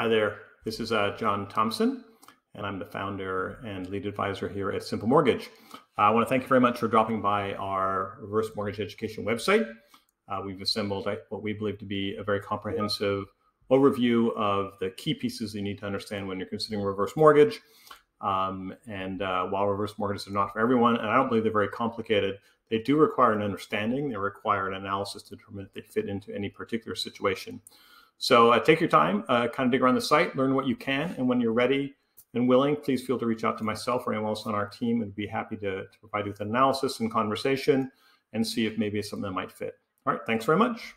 Hi there, this is John Thompson, and I'm the founder and lead advisor here at SMPL Mortgage. I want to thank you very much for dropping by our reverse mortgage education website. We've assembled what we believe to be a very comprehensive overview of the key pieces you need to understand when you're considering reverse mortgage. While reverse mortgages are not for everyone, and I don't believe they're very complicated, they do require an understanding. They require an analysis to determine if they fit into any particular situation. So take your time, kind of dig around the site, learn what you can, and when you're ready and willing, please feel free to reach out to myself or anyone else on our team, and be happy to provide you with analysis and conversation and see if maybe it's something that might fit. All right, thanks very much.